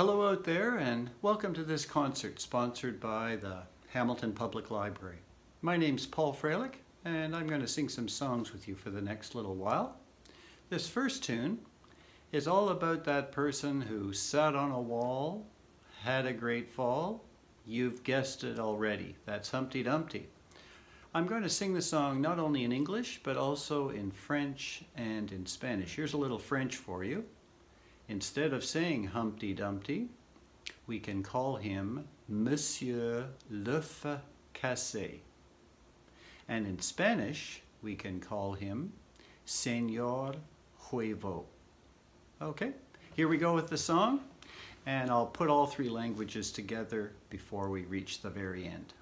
Hello out there and welcome to this concert sponsored by the Hamilton Public Library. My name's Paul Fralick and I'm going to sing some songs with you for the next little while. This first tune is all about that person who sat on a wall, had a great fall. You've guessed it already, that's Humpty Dumpty. I'm going to sing the song not only in English but also in French and in Spanish. Here's a little French for you. Instead of saying Humpty Dumpty, we can call him Monsieur L'œuf Cassé. And in Spanish, we can call him Señor Huevo. Okay, here we go with the song, and I'll put all three languages together before we reach the very end.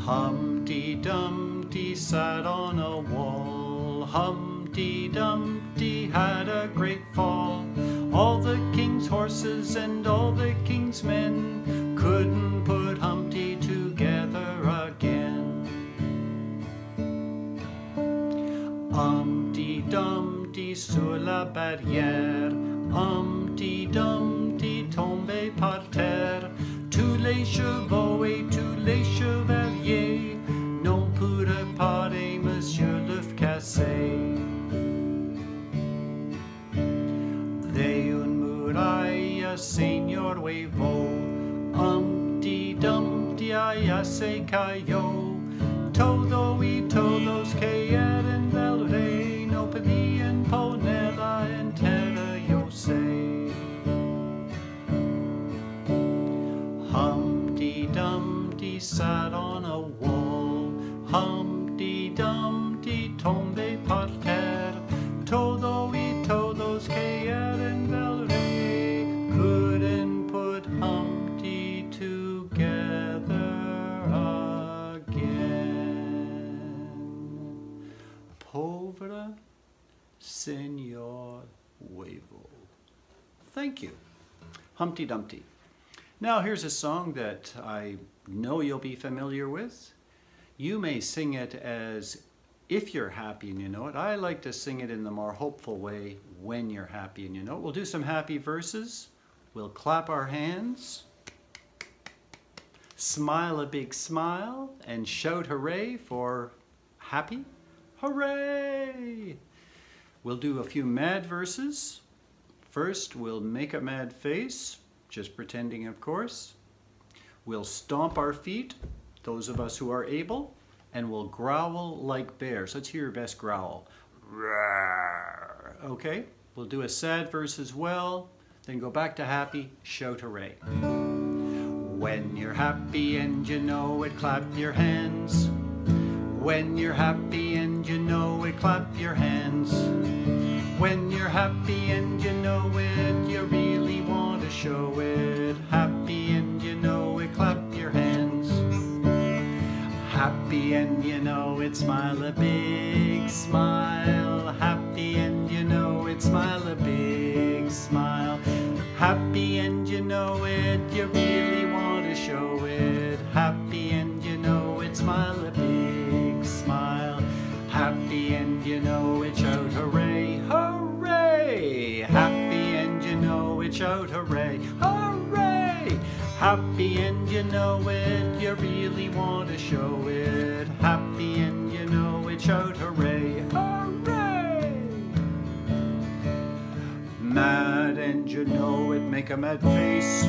Humpty Dumpty sat on a wall. Humpty Dumpty had a great fall. All the king's horses and all the king's men couldn't put Humpty together again. Humpty Dumpty sur la barrière, Humpty Dumpty tombé par terre. Tous les chevaux et tous les chevaliers n'en pourraient parer Monsieur l'œuf cassé. Señor Huevo, Humpty Dumpty allá se cayó. Todo y todos cayeron del rey, no podían ponerla entera, yo sé. Humpty Dumpty sat on a wall. Humpty Dumpty tombé par terre. Todo y todos cayeron del rey. Pauvre Señor Huevo. Thank you, Humpty Dumpty. Now here's a song that I know you'll be familiar with. You may sing it as if you're happy and you know it. I like to sing it in the more hopeful way, when you're happy and you know it. We'll do some happy verses. We'll clap our hands, smile a big smile, and shout hooray for happy. Hooray! We'll do a few mad verses. First, we'll make a mad face, just pretending, of course. We'll stomp our feet, those of us who are able, and we'll growl like bears. Let's hear your best growl. Roar. Okay, we'll do a sad verse as well, then go back to happy, shout hooray. When you're happy and you know it, clap your hands. When you're happy and you know it, clap your hands. When you're happy and you know it, you really want to show it. Happy and you know it, clap your hands. Happy and you know it, smile a big smile. Happy and you know it, smile a big smile. Happy and you know it, you really want to show it. Happy and you know it, smile a big smile. Happy and you know it, shout hooray, hooray. Happy and you know it, shout hooray, hooray. Happy and you know it, you really want to show it. Happy and you know it, shout hooray, hooray. Mad and you know it, make a mad face.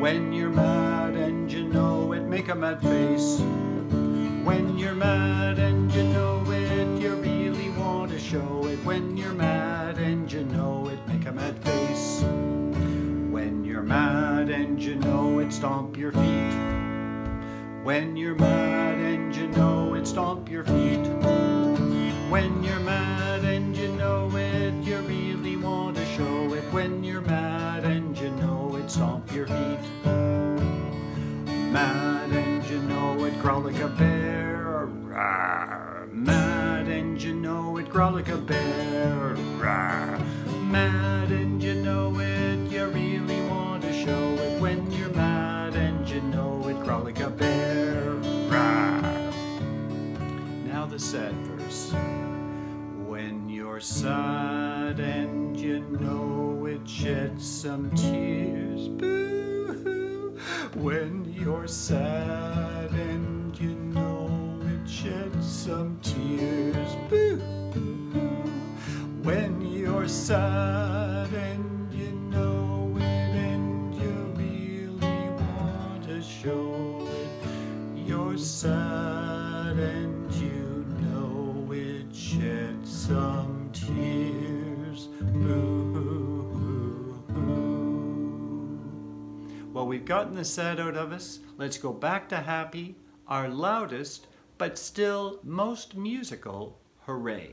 When you're mad and you know it, make a mad face. When you're mad and you know it, you really want to show it. When you're mad and you know it, make a mad face. When you're mad and you know it, stomp your feet. When you're mad and you know it, stomp your feet. When you're mad and you know it, you really want to show it. When you're mad and you know it, stomp your feet. Mad and you know it, growl like a bear. Rawr. Mad and you know it, growl like a bear. Rawr. Mad and you know it, you really want to show it. When you're mad and you know it, growl like a bear. Rawr. Now the sad verse. When you're sad and you know it, could shed some tears, boo-hoo, when you're sad and you know it. Shed some tears, boo-hoo, when you're sad and you know it, and you really want to show it. You're sad and you know it. Shed some tears, boo-hoo-hoo-hoo. Well, we've gotten the sad out of us. Let's go back to happy, our loudest, but still most musical hooray.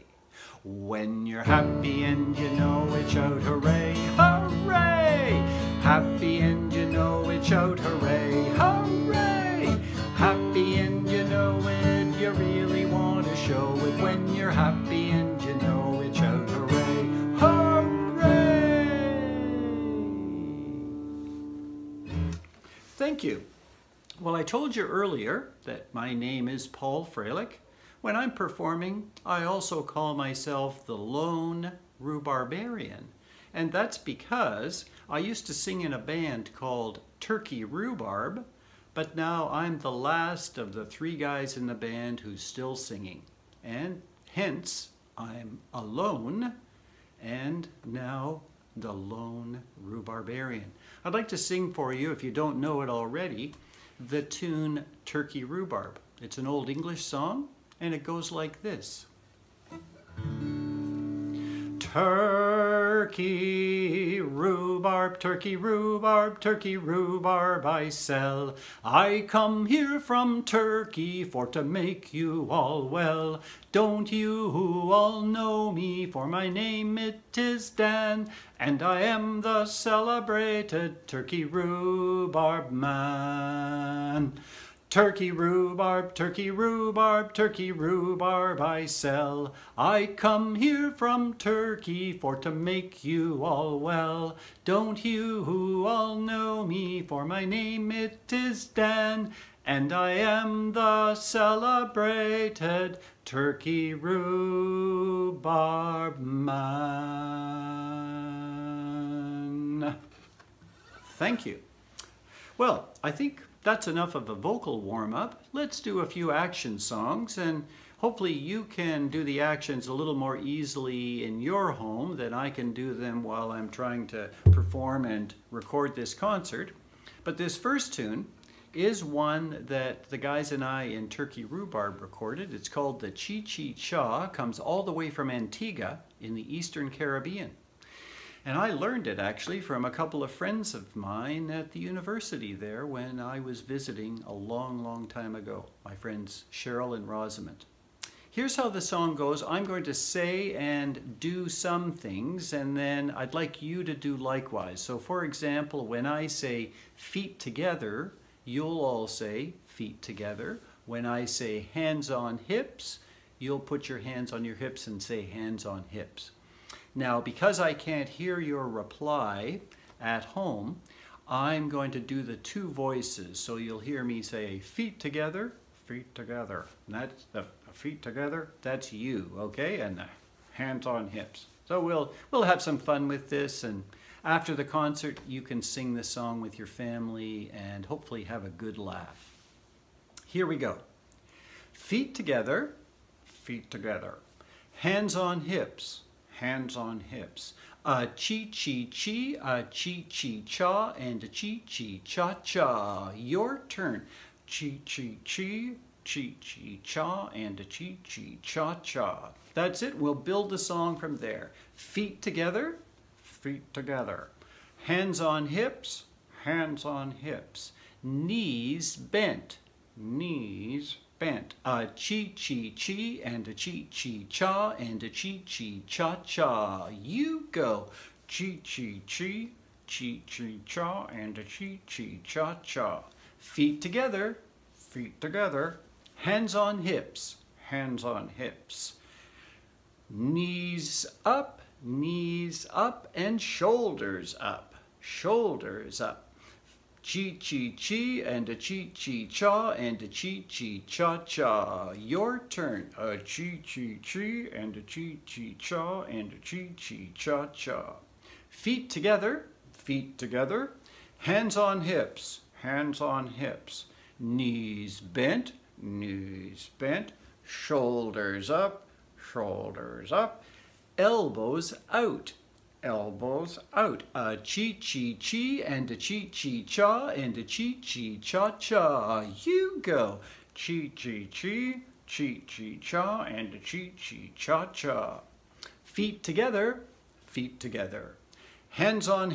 When you're happy and you know it, shout hooray, hooray! Happy and you know it, shout hooray, hooray! Happy and you know it, you really want to show it. When you're happy and you know it, shout hooray, hooray! Thank you. Well, I told you earlier that my name is Paul Fralick. When I'm performing, I also call myself the Lone Rhubarbarian. And that's because I used to sing in a band called Turkey Rhubarb, but now I'm the last of the three guys in the band who's still singing. And hence, I'm alone, and now the Lone Rhubarbarian. I'd like to sing for you, if you don't know it already, the tune Turkey Rhubarb. It's an old English song, and it goes like this. Turkey rhubarb, turkey rhubarb, turkey rhubarb I sell. I come here from Turkey for to make you all well. Don't you who all know me, for my name it is Dan, and I am the celebrated turkey rhubarb man. Turkey rhubarb, turkey rhubarb, turkey rhubarb I sell. I come here from Turkey for to make you all well. Don't you who all know me, for my name it is Dan, and I am the celebrated turkey rhubarb man. Thank you. Well, I think that's enough of a vocal warm-up. Let's do a few action songs, and hopefully you can do the actions a little more easily in your home than I can do them while I'm trying to perform and record this concert. But this first tune is one that the guys and I in Turkey Rhubarb recorded. It's called the Chi Chi Cha. It comes all the way from Antigua in the Eastern Caribbean. And I learned it actually from a couple of friends of mine at the university there when I was visiting a long, long time ago. My friends Cheryl and Rosamond. Here's how the song goes. I'm going to say and do some things, and then I'd like you to do likewise. So for example, when I say feet together, you'll all say feet together. When I say hands on hips, you'll put your hands on your hips and say hands on hips. Now, because I can't hear your reply at home, I'm going to do the two voices. So you'll hear me say feet together, and that's the feet together, that's you, okay? And the hands on hips. So we'll have some fun with this, and after the concert, you can sing this song with your family and hopefully have a good laugh. Here we go. Feet together, feet together. Hands on hips, hands on hips. A chi-chi-chi, a chi-chi-cha, and a chi-chi-cha-cha. Your turn. Chi-chi-chi, chi-chi-cha, and a chi-chi-cha-cha. That's it. We'll build the song from there. Feet together, feet together. Hands on hips, hands on hips. Knees bent, knees bent. A chi-chi-chi and a chi-chi-cha and a chi-chi-cha-cha. You go. Chi-chi-chi, chi-chi-cha and a chi-chi-cha-cha. Feet together, feet together. Hands on hips, hands on hips. Knees up and shoulders up, shoulders up. Chi-chi-chi and a chi-chi-cha and a chi-chi-cha-cha. Your turn. A chi-chi-chi and a chi-chi-cha and a chi-chi-cha-cha. feet together, hands on hips, hands on hips, knees bent, shoulders up, elbows out, a chi chi chi and a chi chi cha and a chi chi cha cha. You go, chi chi cha and a chi chi cha cha. Feet together, hands on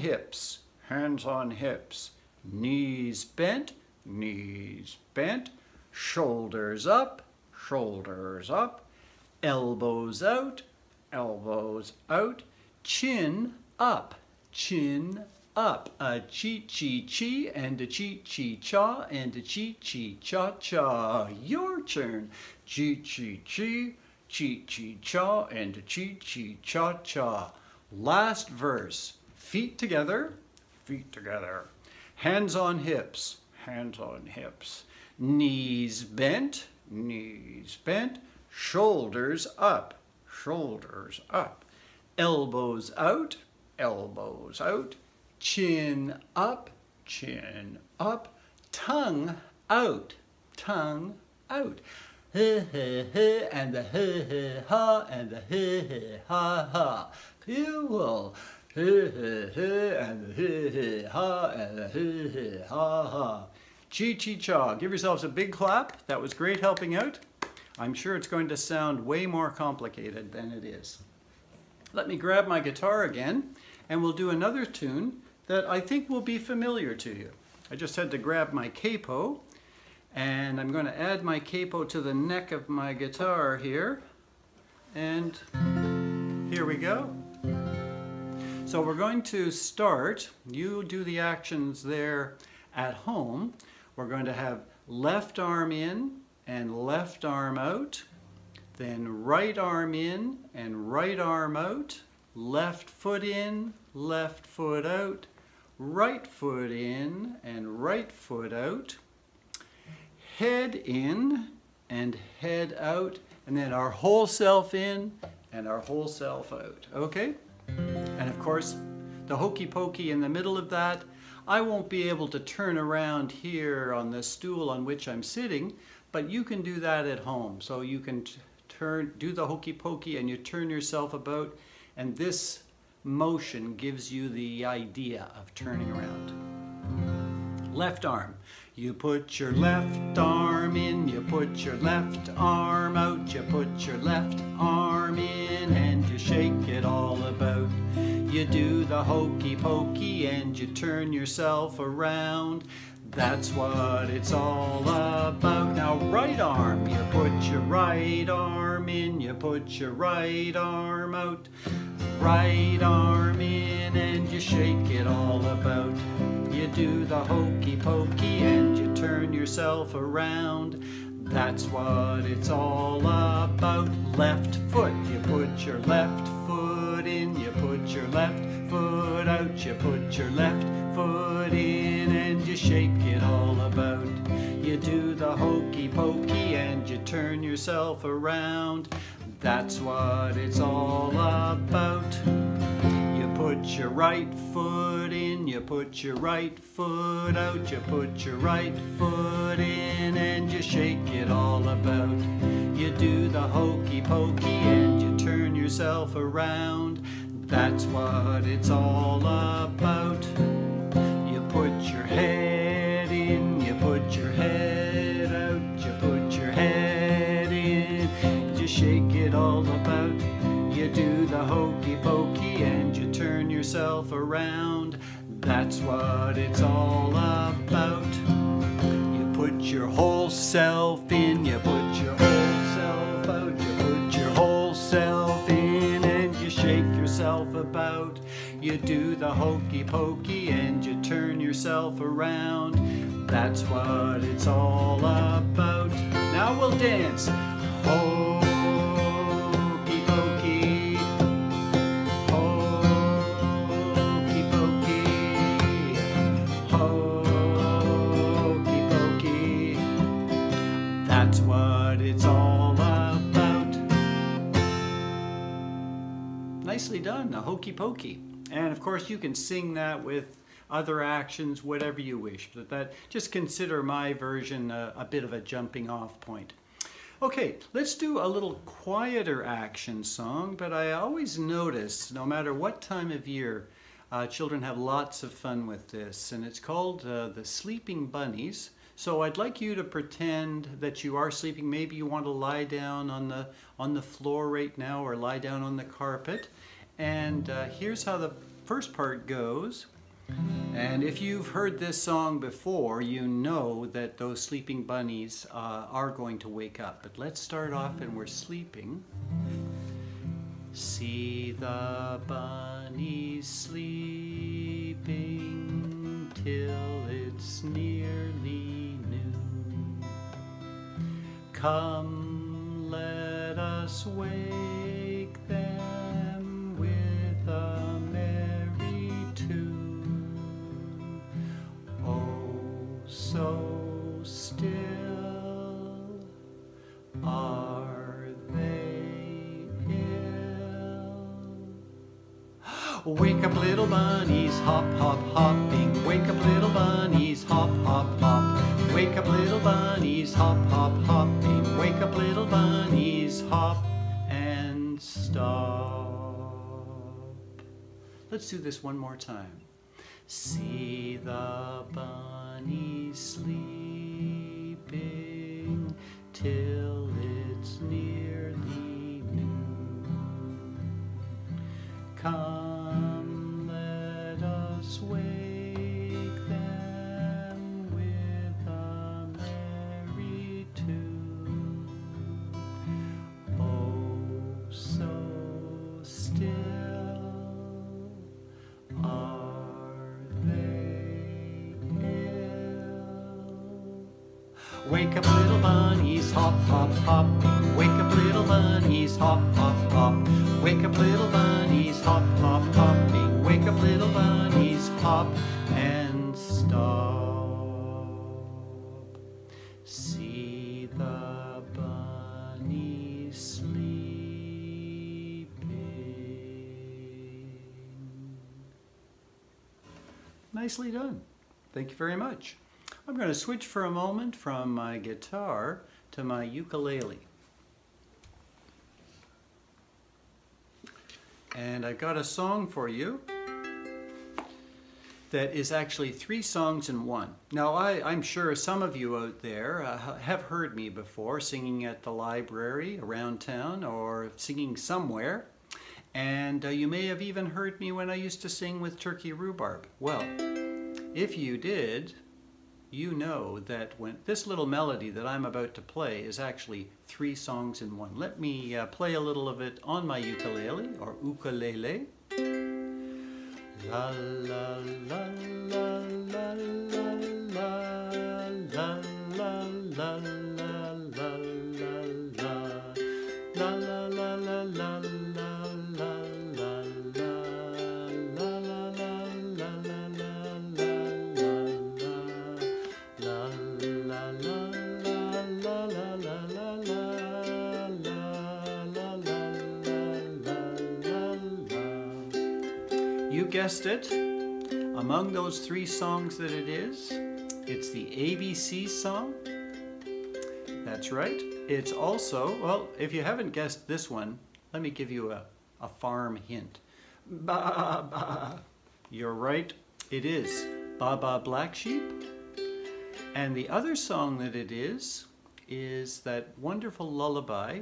hips, knees bent, shoulders up, elbows out, chin up, a chi-chi-chi and a chi-chi-cha and a chi-chi-cha-cha. Your turn, chi-chi-chi, chi-chi-cha and a chi-chi-cha-cha. Last verse, feet together, hands on hips, knees bent, shoulders up, elbows out, chin up, tongue out, he he and the he ha and the he ha ha. You will he and the he ha and the he ha ha. Chi Chi Cha. Give yourselves a big clap. That was great helping out. I'm sure it's going to sound way more complicated than it is. Let me grab my guitar again and we'll do another tune that I think will be familiar to you. I just had to grab my capo and I'm going to add my capo to the neck of my guitar here. And here we go. So we're going to start. You do the actions there at home. We're going to have left arm in and left arm out, then right arm in and right arm out, left foot in, left foot out, right foot in and right foot out, head in and head out, and then our whole self in and our whole self out, okay? And of course, the hokey pokey in the middle of that, I won't be able to turn around here on the stool on which I'm sitting, but you can do that at home. So you can turn, do the hokey pokey and you turn yourself about, and this motion gives you the idea of turning around. Left arm. You put your left arm in, you put your left arm out, you put your left arm in and you shake it all about. You do the hokey pokey and you turn yourself around. That's what it's all about. Now right arm, you put your right arm in, you put your right arm out. Right arm in and you shake it all about. You do the hokey pokey and you turn yourself around. That's what it's all about. Left foot, you put your left foot in, you put your left foot out, you put your left foot in and you shake it all about. You do the hokey pokey and you turn yourself around. That's what it's all about. You put your right foot in, you put your right foot out, you put your right foot in and you shake it all about. You do the hokey pokey and you turn yourself around. That's what it's all about. You put your head in, you put your head out, you put your head in, you shake it all about. You do the hokey pokey and you turn yourself around. That's what it's all about. You put your whole self in, you put your whole self out, you put your whole self in, shake yourself about. You do the hokey pokey and you turn yourself around. That's what it's all about. Now we'll dance. Hokey pokey, hokey pokey, hokey pokey. That's what it's all about. Nicely done, a hokey pokey. And of course you can sing that with other actions, whatever you wish, but that, just consider my version a bit of a jumping off point. Okay, let's do a little quieter action song, but I always notice, no matter what time of year, children have lots of fun with this, and it's called The Sleeping Bunnies. So I'd like you to pretend that you are sleeping. Maybe you want to lie down on the floor right now, or lie down on the carpet. And here's how the first part goes. And if you've heard this song before, you know that those sleeping bunnies are going to wake up. But let's start off and we're sleeping. See the bunnies sleeping till it's nearly noon. Come, let us wake them with a merry tune. Oh, so still are they. Wake up, little bunnies, hop, hop, hopping. Wake up, little bunnies, hop, hop, hop. Wake up, little bunnies, hop, hop, hopping. Wake up, little bunnies, hop and stop. Let's do this one more time. See the bunnies sleeping till it's nearly noon. Come. Wake them with a merry tune. Oh, so still are they ill. Wake up, little bunnies, hop, hop, hopping. Wake up, little bunnies, hop, hop, hop. Wake up, little bunnies, hop, hop, hopping. Wake up, little bunnies, hop and stop. See the bunnies sleeping. Nicely done. Thank you very much. I'm going to switch for a moment from my guitar to my ukulele. And I've got a song for you that is actually three songs in one. Now, I'm sure some of you out there have heard me before singing at the library, around town, or singing somewhere. And you may have even heard me when I used to sing with Turkey Rhubarb. Well, if you did, you know that when this little melody that I'm about to play is actually three songs in one. Let me play a little of it on my ukulele, or ukulele. La la la la la la la la la la la la la la la la la la. Guessed it. Among those three songs that it is, it's the ABC song. That's right. It's also, well, if you haven't guessed this one, let me give you a farm hint. Ba ba. You're right. It is Ba Ba Black Sheep. And the other song that it is that wonderful lullaby.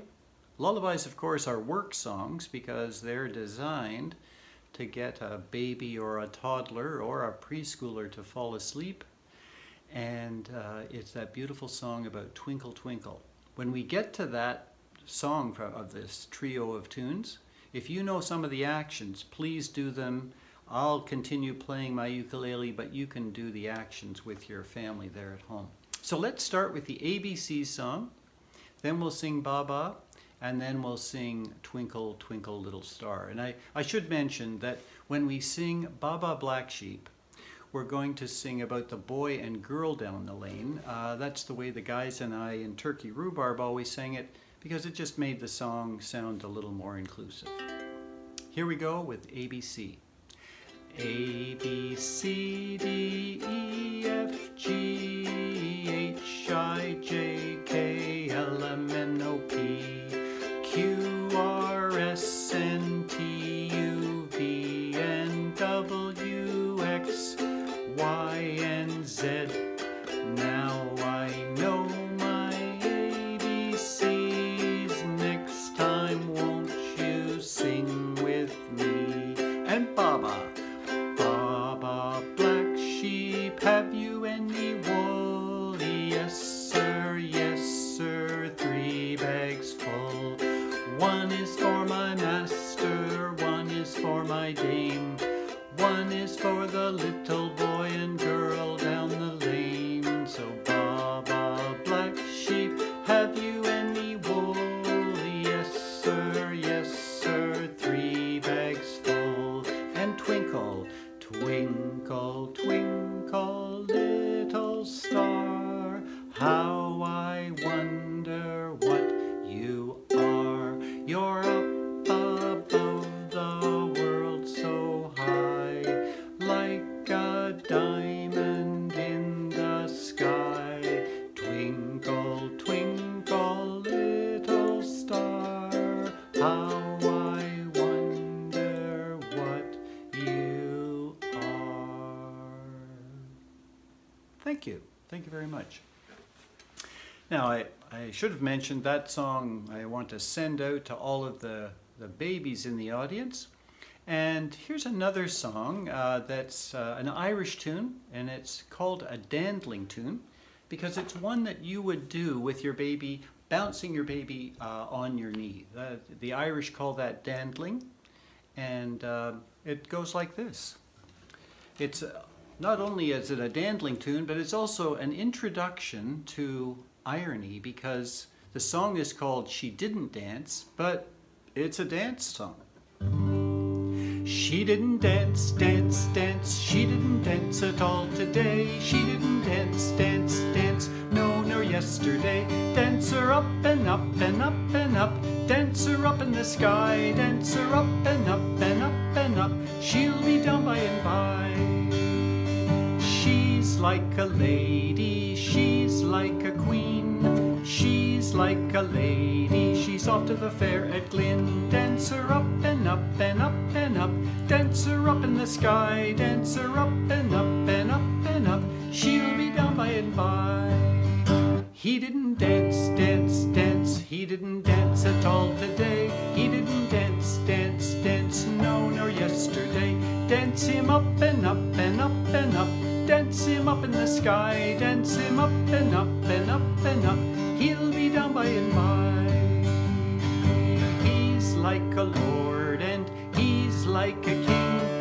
Lullabies, of course, are work songs because they're designed to get a baby or a toddler or a preschooler to fall asleep. And it's that beautiful song about Twinkle Twinkle. When we get to that song of this trio of tunes, if you know some of the actions, please do them. I'll continue playing my ukulele, but you can do the actions with your family there at home. So let's start with the ABC song, then we'll sing Ba Ba, and then we'll sing Twinkle, Twinkle, Little Star. And I should mention that when we sing Ba Ba Black Sheep, we're going to sing about the boy and girl down the lane. That's the way the guys and I in Turkey Rhubarb always sang it, because it just made the song sound a little more inclusive. Here we go with ABC. A, B, C, D, E, F, G, H, I, J, K, L, M, N, O, P, Q, R, S, N, T, U, V, N, W, X, Y, and Z. Now I know my ABCs. Next time won't you sing with me? And Baba. Have you any wool? Yes sir, 3 bags full. 1 is for my master, 1 is for my dame, 1 is for the little boy and girl down the lane. So Baba Black Sheep, have you any wool? Yes sir, 3 bags full. And Twinkle, twinkle, twinkle, little star, how I wonder what you are. You're up above the world so high, like a diamond in the sky. Twinkle, twinkle, little star, how I wonder what you are. Thank you. Thank you very much. Now, I should have mentioned that song I want to send out to all of the babies in the audience. And here's another song that's an Irish tune, and it's called a dandling tune because it's one that you would do with your baby, bouncing your baby on your knee. The Irish call that dandling, and it goes like this. It's not only is it a dandling tune, but it's also an introduction to irony because the song is called She Didn't Dance, but it's a dance song. She didn't dance, dance, dance. She didn't dance at all today. She didn't dance, dance, dance. No, nor yesterday. Dance her up and up and up and up. Dance her up in the sky. Dance her up and up and up and up. She'll be down by and by. She's like a lady, she's like a queen. She's like a lady, she's off to the fair at Glynn. Dance her up and up and up and up. Dance her up in the sky. Dance her up and up and up and up. She'll be down by and by. He didn't dance, dance, dance. He didn't dance at all today. He didn't dance, dance, dance. No, nor yesterday. Dance him up and up and up and up. Dance him up in the sky, dance him up and up and up and up. He'll be down by and by. He's like a lord and he's like a king.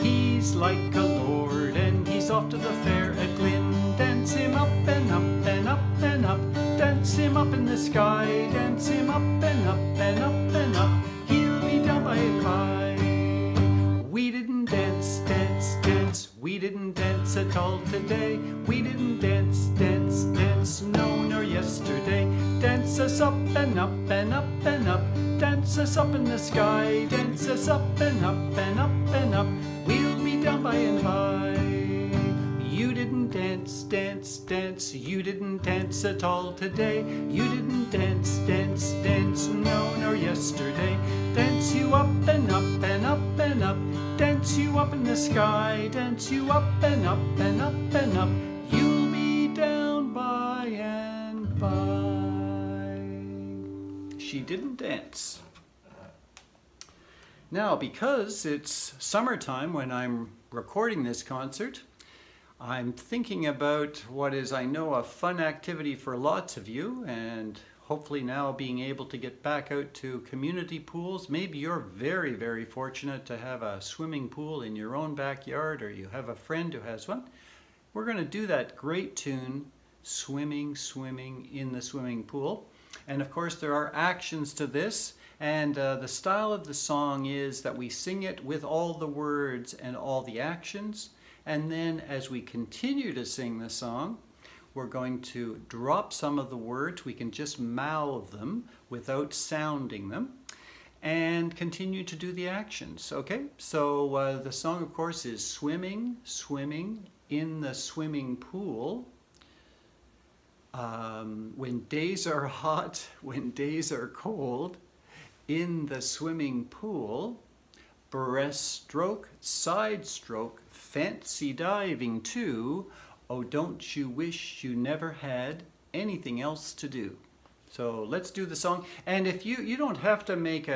He's like a lord and he's off to the fair at Glynn. Dance him up and up and up and up. Dance him up in the sky, dance him up and up and up and up. He'll be down by and by. We didn't dance, dance, dance. We didn't dance at all today. We didn't dance, dance, dance. No, nor yesterday. Dance us up and up and up and up. Dance us up in the sky. Dance us up and up and up and up. We'll be down by and by. You didn't dance, dance, dance. You didn't dance at all today. You didn't dance, dance, dance. No, nor yesterday. Dance you up and up and up and up. Dance you up in the sky, dance you up and up and up and up. You'll be down by and by. She didn't dance. Now, because it's summertime when I'm recording this concert, I'm thinking about what is, I know, a fun activity for lots of you, and hopefully now being able to get back out to community pools. Maybe you're very, very fortunate to have a swimming pool in your own backyard, or you have a friend who has one. We're going to do that great tune, Swimming, Swimming in the Swimming Pool. And of course there are actions to this, and the style of the song is that we sing it with all the words and all the actions, and then as we continue to sing the song, we're going to drop some of the words. We can just mouth them without sounding them. and continue to do the actions, okay? So the song, of course, is swimming, swimming in the swimming pool. When days are hot, when days are cold, in the swimming pool, breaststroke, side stroke, fancy diving too. Oh, don't you wish you never had anything else to do? So let's do the song. And if you don't have to make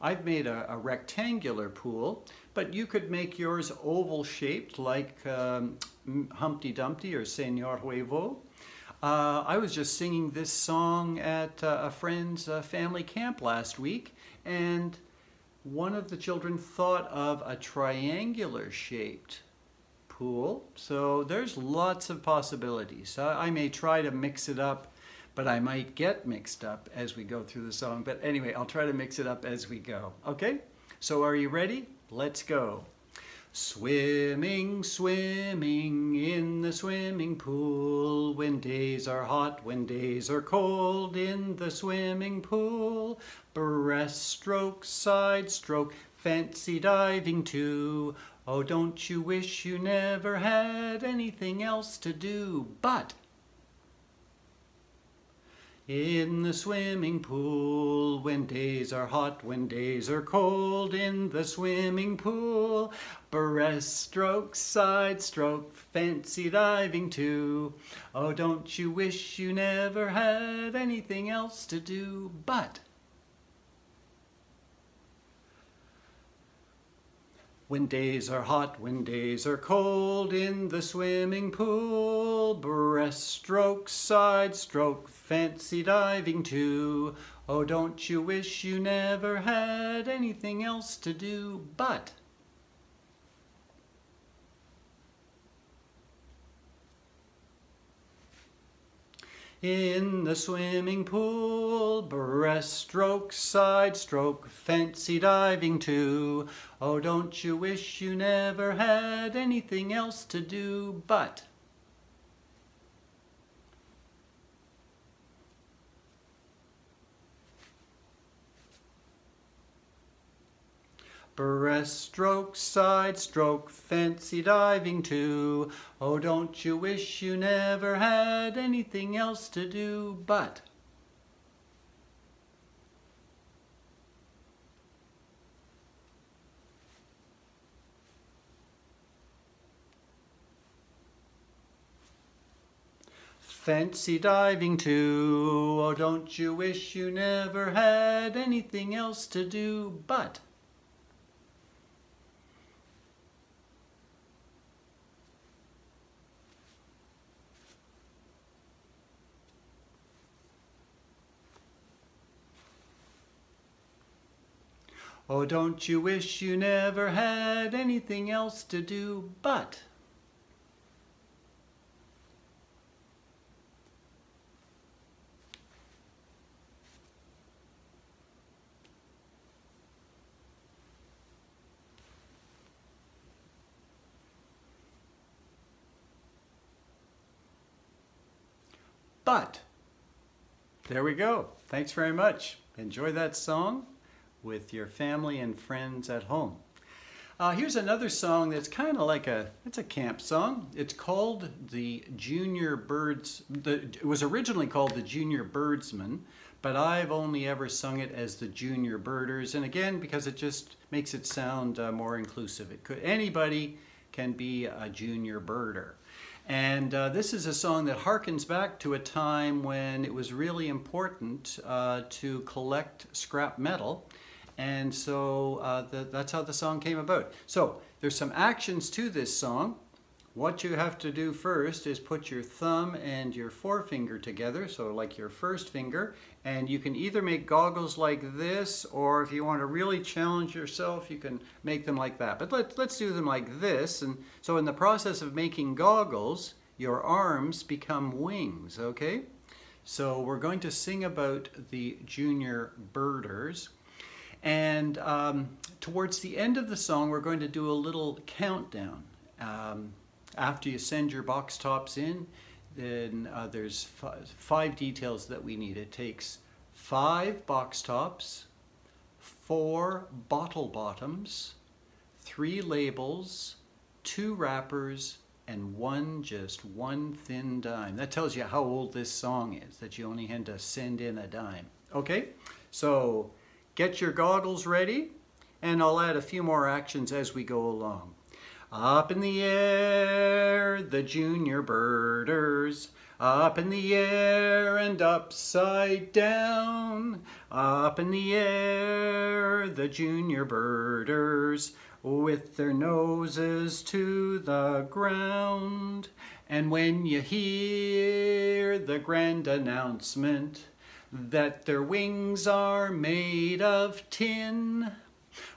I've made a rectangular pool, but you could make yours oval shaped like Humpty Dumpty or Senor Huevo. I was just singing this song at a friend's family camp last week, and one of the children thought of a triangular shaped pool. So there's lots of possibilities. I may try to mix it up, but I might get mixed up as we go through the song. But anyway, I'll try to mix it up as we go, okay? So are you ready? Let's go. Swimming, swimming in the swimming pool, when days are hot, when days are cold, in the swimming pool, breaststroke, side stroke, fancy diving too. Oh, don't you wish you never had anything else to do but in the swimming pool, when days are hot, when days are cold, in the swimming pool, breaststroke, side stroke, fancy diving too. Oh, don't you wish you never had anything else to do but when days are hot, when days are cold, in the swimming pool, breaststroke, side stroke, fancy diving too. Oh, don't you wish you never had anything else to do but in the swimming pool, breaststroke, side stroke, fancy diving too. Oh, don't you wish you never had anything else to do but breaststroke, side stroke, fancy diving too. Oh, don't you wish you never had anything else to do but fancy diving too. Oh, don't you wish you never had anything else to do but oh, don't you wish you never had anything else to do but There we go. Thanks very much. Enjoy that song with your family and friends at home. Here's another song that's kind of like it's a camp song. It's called the Junior Birds, it was originally called the Junior Birdsmen, but I've only ever sung it as the Junior Birders. And again, because it just makes it sound more inclusive. Anybody can be a junior birder. And this is a song that harkens back to a time when it was really important to collect scrap metal. And so that's how the song came about. So there's some actions to this song. What you have to do first is put your thumb and your forefinger together, so like your first finger, and you can either make goggles like this, or if you want to really challenge yourself, you can make them like that. But let's do them like this. And so in the process of making goggles, your arms become wings, okay? So we're going to sing about the junior birders. And towards the end of the song, we're going to do a little countdown. After you send your box tops in, then there's five details that we need. It takes 5 box tops, 4 bottle bottoms, 3 labels, 2 wrappers, and just one thin dime. That tells you how old this song is, that you only had to send in a dime. Okay, so get your goggles ready, and I'll add a few more actions as we go along. Up in the air, the junior birders. Up in the air and upside down. Up in the air, the junior birders, with their noses to the ground. And when you hear the grand announcement that their wings are made of tin,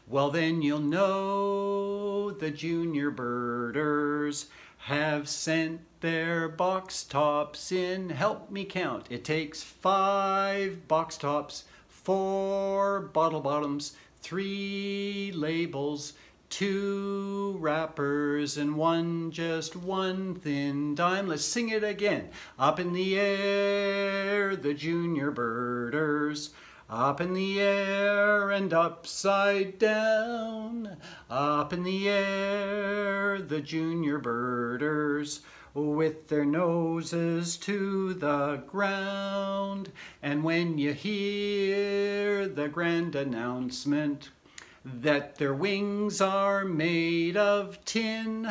well then you'll know the junior birders have sent their box tops in. Help me count. It takes 5 box tops, 4 bottle bottoms, 3 labels, 2 wrappers, and just one thin dime. Let's sing it again. Up in the air, the junior birders. Up in the air and upside down. Up in the air, the junior birders, with their noses to the ground. And when you hear the grand announcement that their wings are made of tin,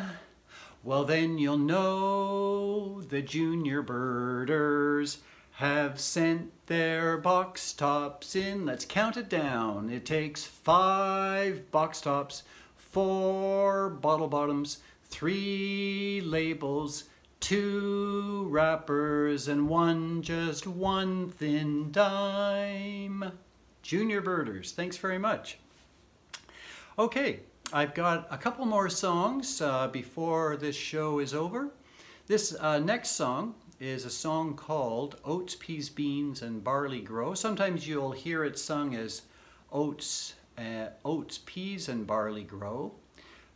well then you'll know the junior birders have sent their box tops in. Let's count it down. It takes 5 box tops, 4 bottle bottoms, 3 labels, 2 wrappers, and just one thin dime. Junior birders, thanks very much. Okay, I've got a couple more songs before this show is over. This next song is a song called Oats, Peas, Beans, and Barley Grow. Sometimes you'll hear it sung as Oats, Peas, and Barley Grow.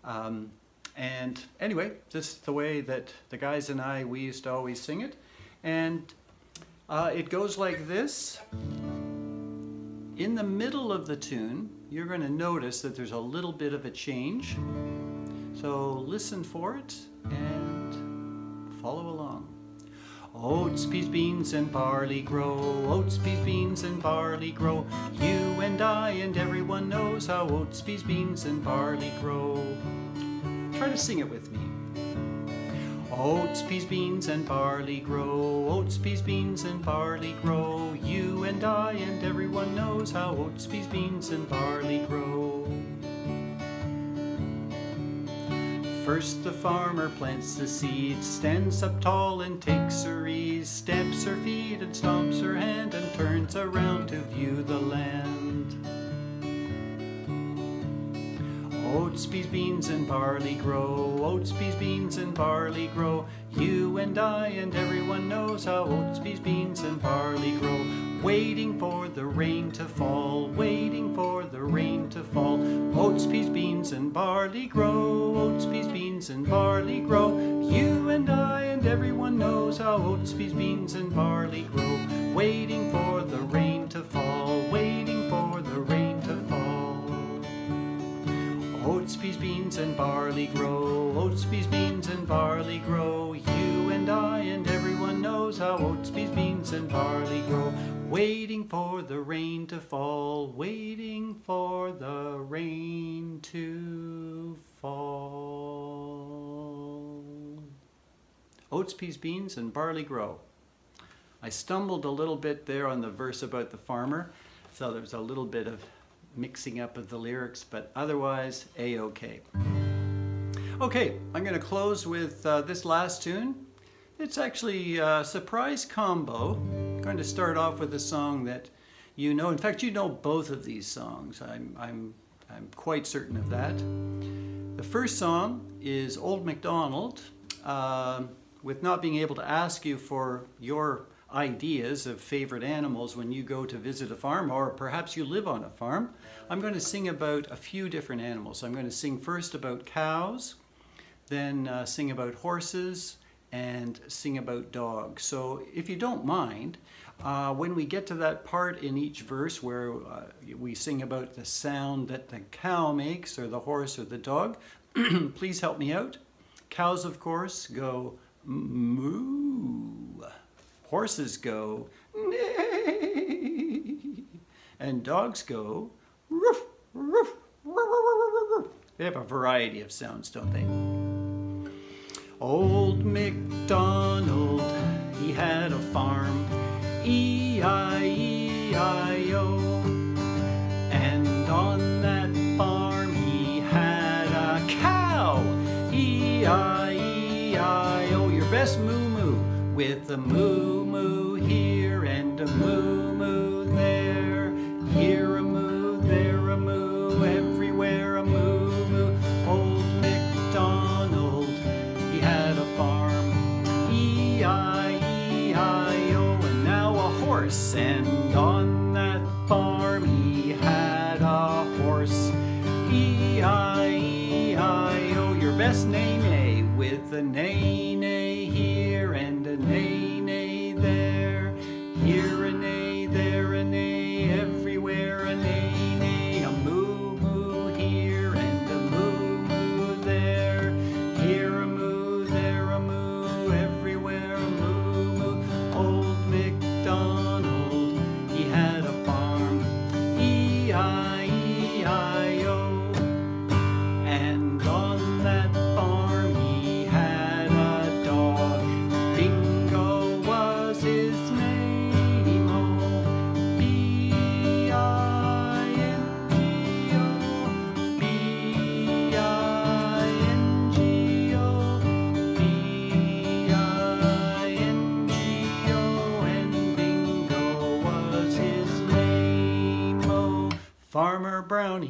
And anyway, this is the way that the guys and I, we used to always sing it. And it goes like this. In the middle of the tune, you're going to notice that there's a little bit of a change. So listen for it and follow along. Oats, peas, beans, and barley grow. Oats, peas, beans, and barley grow. You and I and everyone knows how oats, peas, beans, and barley grow. Try to sing it with me. Oats, peas, beans, and barley grow. Oats, peas, beans, and barley grow. You and I and everyone knows how oats, peas, beans, and barley grow. First the farmer plants the seed, stands up tall and takes her ease, stamps her feet and stomps her hand and turns around to view the land. Oats, peas, beans, and barley grow. Oats, peas, beans, and barley grow. You and I and everyone knows how oats, peas, beans, and barley grow. Waiting for the rain to fall, waiting for the rain to fall. Oats, peas, beans, and barley grow. Oats, peas, beans, and barley grow. You and I and everyone knows how oats, peas, beans, and barley grow. Waiting for the rain to fall, waiting for the rain to fall. Oats, peas, beans, and barley grow. Oats, peas, beans, and barley grow. You and I and everyone knows how oats, peas, beans, and barley grow. Waiting for the rain to fall, waiting for the rain to fall. Oats, peas, beans, and barley grow. I stumbled a little bit there on the verse about the farmer, so there was a little bit of mixing up of the lyrics, but otherwise, A-okay. Okay, I'm going to close with this last tune. It's actually a surprise combo. I'm going to start off with a song that you know. In fact, you know both of these songs. I'm quite certain of that. The first song is Old MacDonald, with not being able to ask you for your ideas of favorite animals when you go to visit a farm, or perhaps you live on a farm. I'm going to sing about a few different animals. I'm going to sing first about cows, then sing about horses, and sing about dogs. So if you don't mind, when we get to that part in each verse where we sing about the sound that the cow makes or the horse or the dog, please help me out. Cows, of course, go moo. Horses go neigh. And dogs go roof, roof, roof. They have a variety of sounds, don't they? Old MacDonald, he had a farm, E-I-E-I-O. And on that farm he had a cow, E-I-E-I-O. Your best moo-moo, with a moo-moo here and a moo-moo there. Here a moo, there a moo, everywhere a moo-moo. Old MacDonald, he had a farm, E-I-E-I-O. And now a horse, and on that farm he had a horse, E-I-E-I-O. Your best nay-nay, with a nay-nay here and a nay-nay there. Here a nay, there a nay, everywhere a nay-nay. A moo-moo here and a moo-moo there. Here a moo, there a moo, everywhere a moo-moo. Old MacDonald, he had a farm, E-I-E-I-O. And on that farm he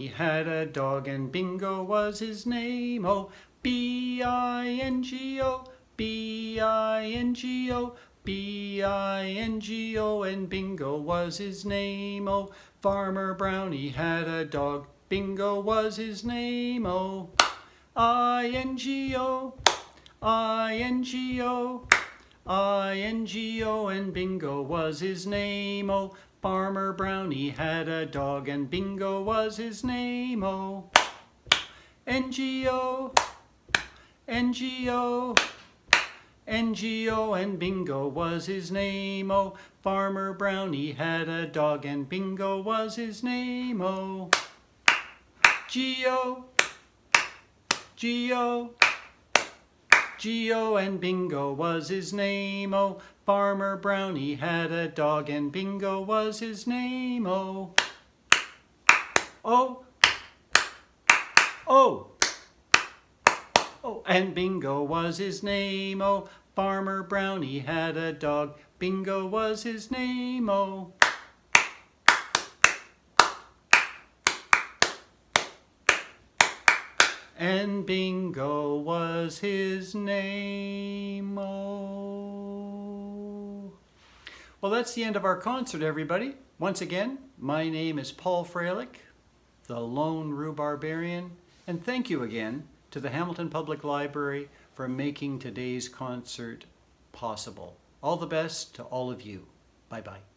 had a dog, Bingo was his name-o. B-I-N-G-O, B-I-N-G-O, B-I-N-G-O. And Bingo was his name-o. Farmer Brownie had a dog, and Bingo was his name-o. B-I-N-G-O, B-I-N-G-O, B-I-N-G-O. And Bingo was his name-o. Farmer Brownie had a dog, Bingo was his name-o. I-N-G-O, I-N-G-O, I-N-G-O. And Bingo was his name-o. Farmer Brownie had a dog, and Bingo was his name-o. N-G-O, N-G-O, N-G-O. And Bingo was his name-o. Farmer Brownie had a dog, and Bingo was his name-o. G-O, G-O, G-O. And Bingo was his name-o. Farmer Brownie had a dog, and Bingo was his name-o. O, O, O. And Bingo was his name-o. Farmer Brownie had a dog, Bingo was his name-o. And Bingo was his name-o. Well, that's the end of our concert, everybody. Once again, my name is Paul Fralick, the Lone Rhubarbarian, and thank you again to the Hamilton Public Library for making today's concert possible. All the best to all of you. Bye-bye.